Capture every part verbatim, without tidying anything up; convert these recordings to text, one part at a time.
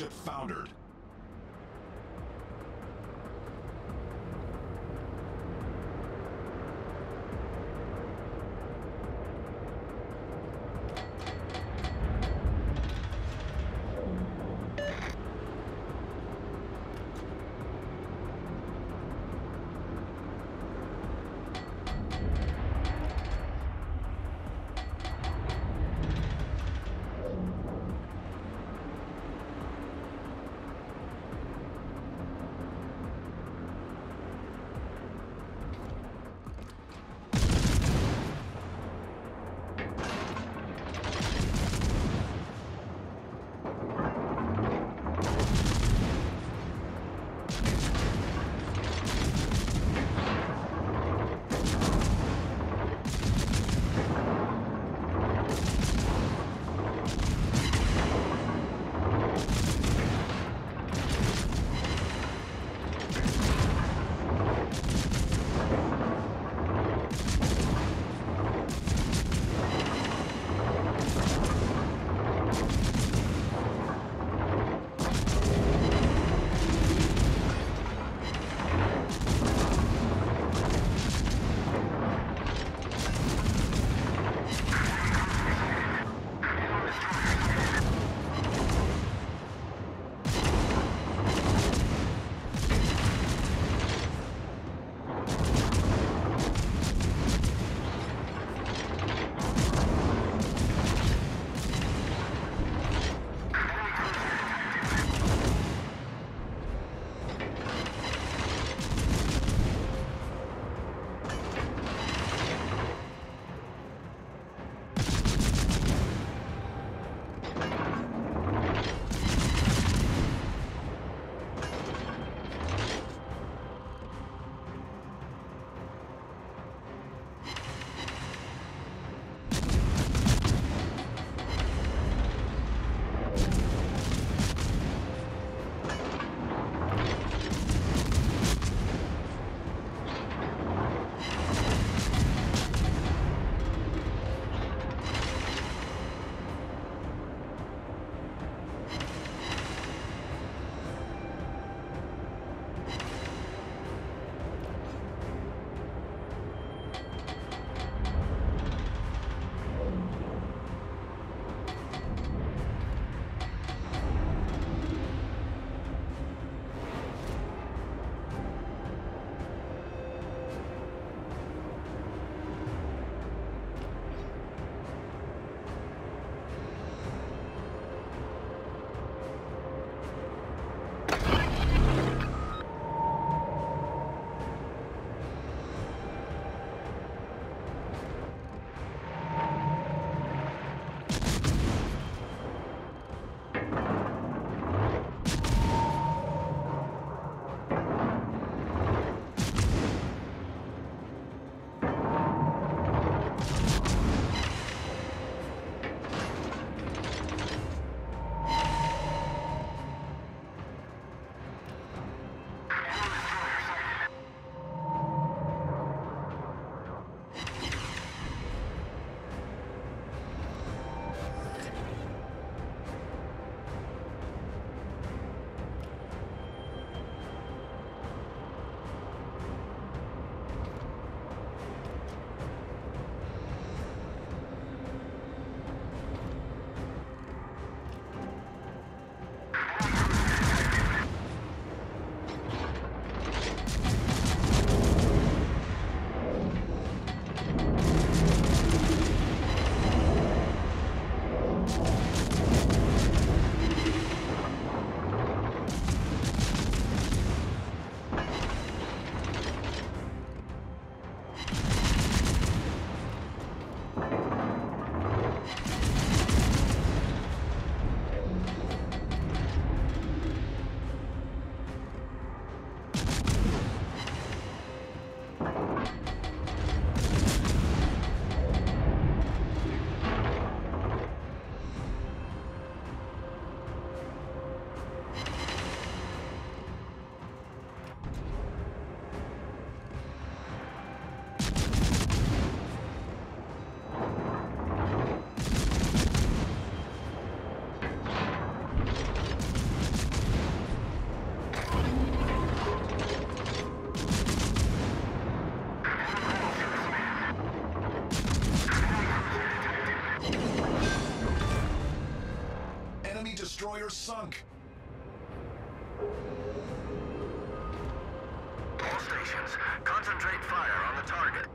ship foundered. we are sunk. All stations, concentrate fire on the target.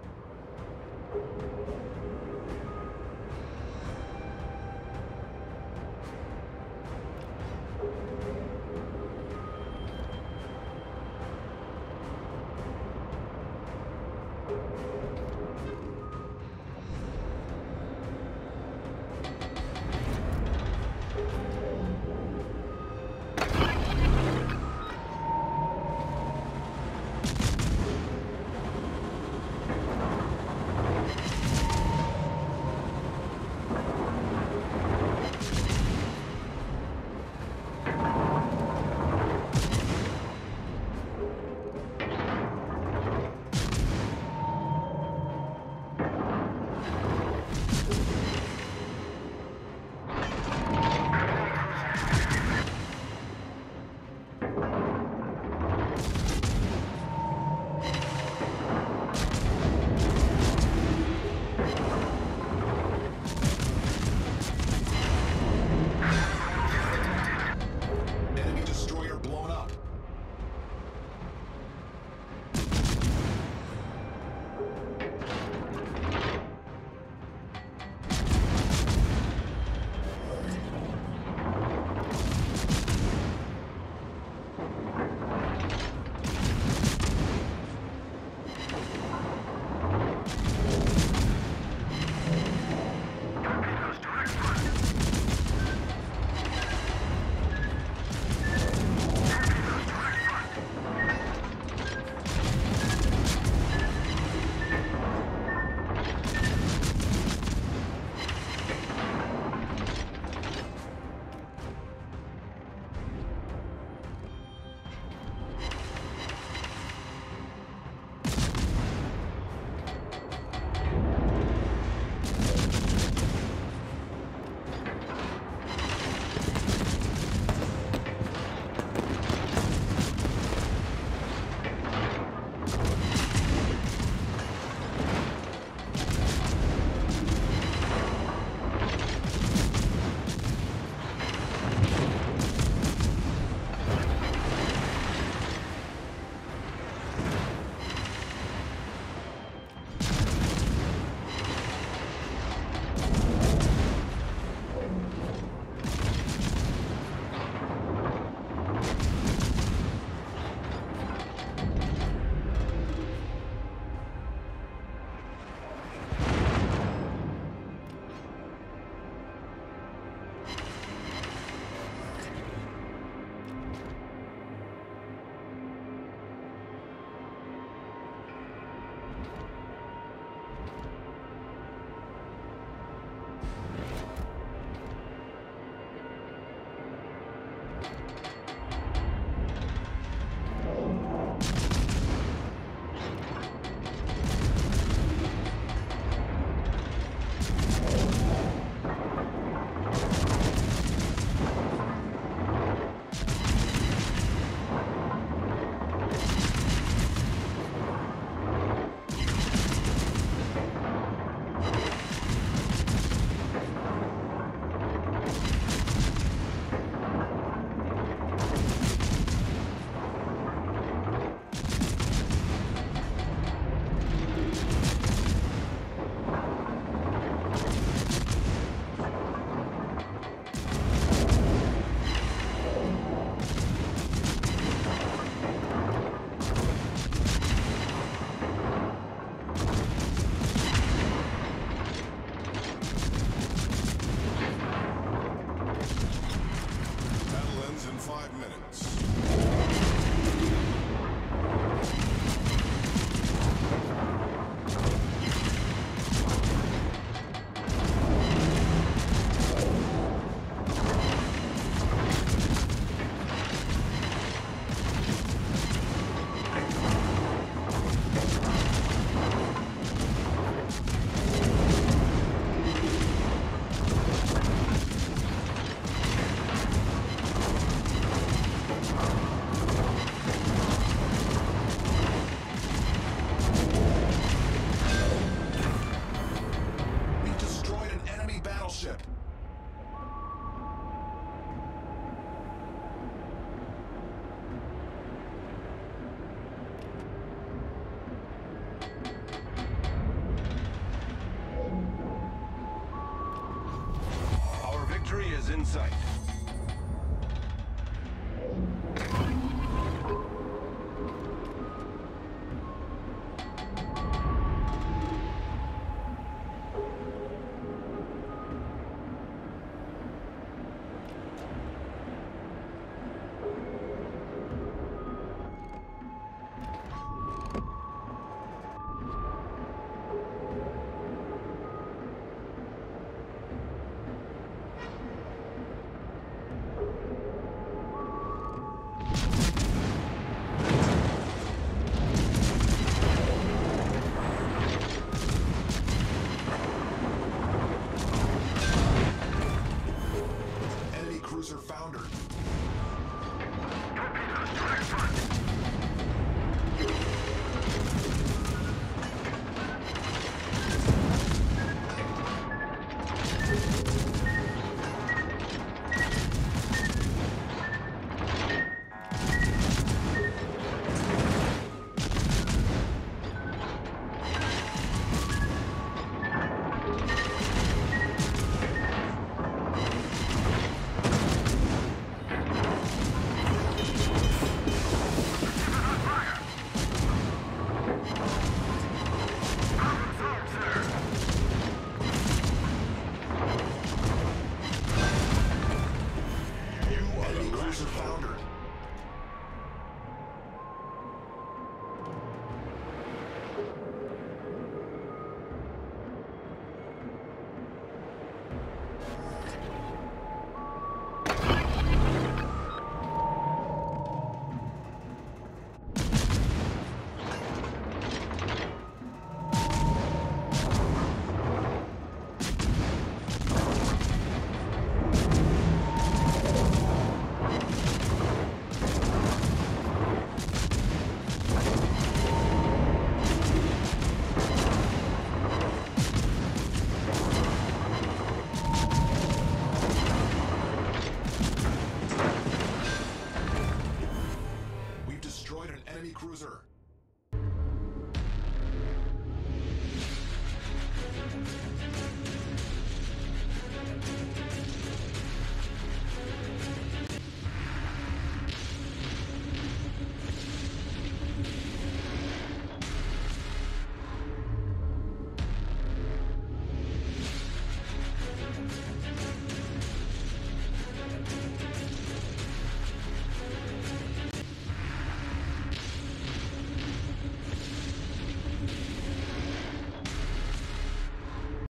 sight.